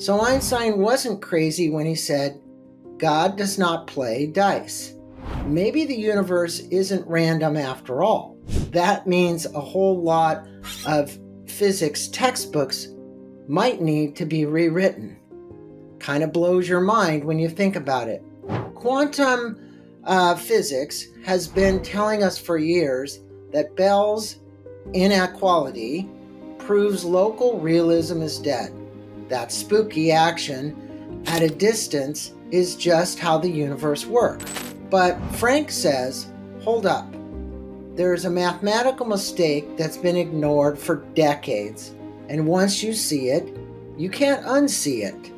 So Einstein wasn't crazy when he said, God does not play dice. Maybe the universe isn't random after all. That means a whole lot of physics textbooks might need to be rewritten. Kind of blows your mind when you think about it. Quantum physics has been telling us for years that Bell's inequality proves local realism is dead. That spooky action at a distance is just how the universe works. But Frank says, hold up. There is a mathematical mistake that's been ignored for decades, and once you see it, you can't unsee it.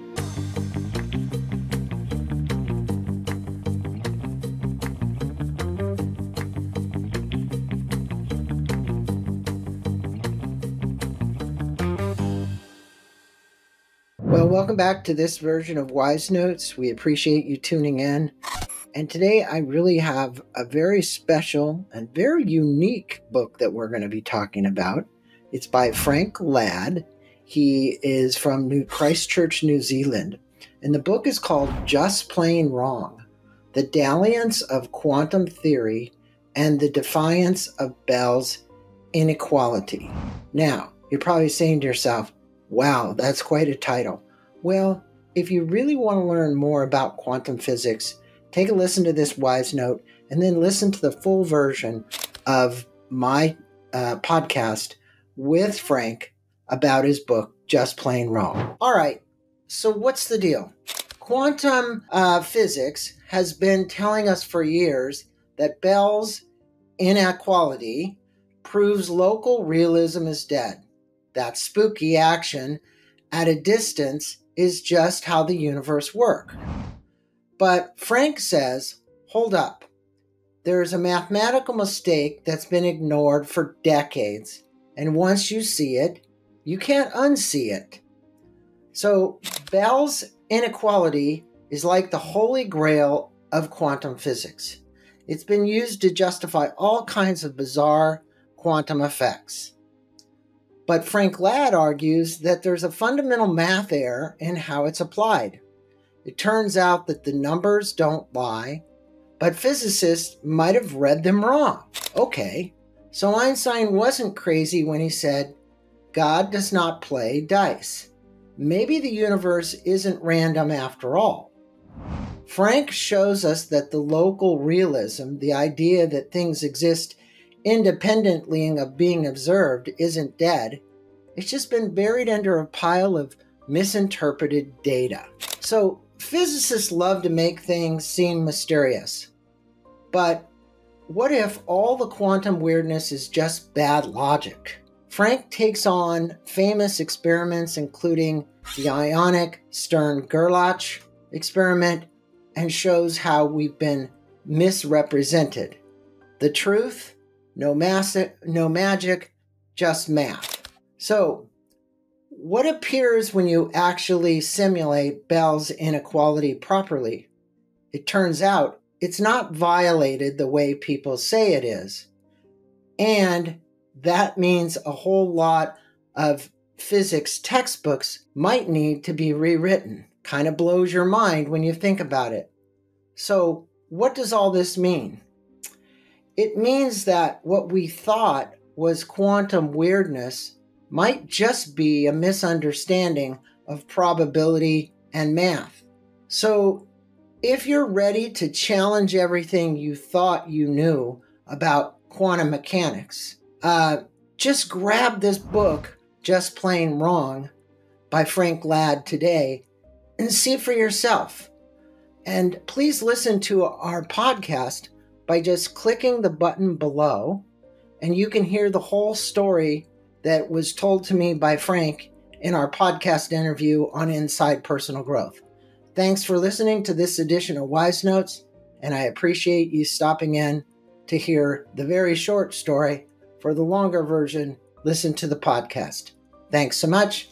Well, welcome back to this version of Wise Notes. We appreciate you tuning in. And today I really have a very special and very unique book that we're going to be talking about. It's by Frank Lad. He is from Christchurch, New Zealand. And the book is called Just Plain Wrong, The Dalliance of Quantum Theory and the Defiance of Bell's Inequality. Now, you're probably saying to yourself, wow, that's quite a title. Well, if you really want to learn more about quantum physics, take a listen to this Wise Note and then listen to the full version of my podcast with Frank about his book, Just Plain Wrong. All right, so what's the deal? Quantum physics has been telling us for years that Bell's inequality proves local realism is dead. That spooky action at a distance is just how the universe works. But Frank says, hold up, there is a mathematical mistake that's been ignored for decades, and once you see it, you can't unsee it. So Bell's inequality is like the holy grail of quantum physics. It's been used to justify all kinds of bizarre quantum effects. But Frank Ladd argues that there's a fundamental math error in how it's applied. It turns out that the numbers don't lie, but physicists might have read them wrong. Okay, so Einstein wasn't crazy when he said, God does not play dice. Maybe the universe isn't random after all. Frank shows us that the local realism, the idea that things exist independently of being observed, isn't dead. It's just been buried under a pile of misinterpreted data. So, physicists love to make things seem mysterious, but what if all the quantum weirdness is just bad logic? Frank takes on famous experiments including the ionic Stern-Gerlach experiment and shows how we've been misrepresented. The truth, no magic, just math. So, what appears when you actually simulate Bell's inequality properly? It turns out it's not violated the way people say it is. And that means a whole lot of physics textbooks might need to be rewritten. Kind of blows your mind when you think about it. So what does all this mean? It means that what we thought was quantum weirdness might just be a misunderstanding of probability and math. So if you're ready to challenge everything you thought you knew about quantum mechanics, just grab this book, Just Plain Wrong, by Frank Ladd today and see for yourself. And please listen to our podcast by just clicking the button below, and you can hear the whole story that was told to me by Frank in our podcast interview on Inside Personal Growth. Thanks for listening to this edition of Wise Notes, and I appreciate you stopping in to hear the very short story. For the longer version, listen to the podcast. Thanks so much.